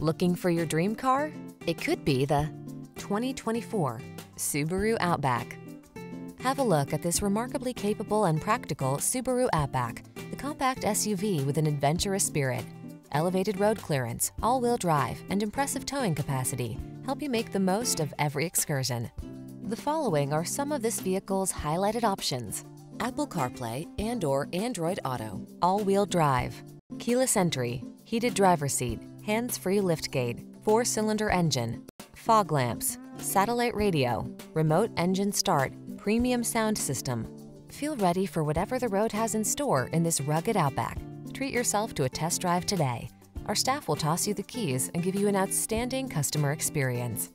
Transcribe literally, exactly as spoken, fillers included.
Looking for your dream car? It could be the twenty twenty-four Subaru Outback. Have a look at this remarkably capable and practical Subaru Outback, the compact S U V with an adventurous spirit. Elevated road clearance, all-wheel drive, and impressive towing capacity help you make the most of every excursion. The following are some of this vehicle's highlighted options: Apple CarPlay and/or Android Auto, all-wheel drive, keyless entry, heated driver's seat, hands-free liftgate, four-cylinder engine, fog lamps, satellite radio, remote engine start, premium sound system. Feel ready for whatever the road has in store in this rugged Outback. Treat yourself to a test drive today. Our staff will toss you the keys and give you an outstanding customer experience.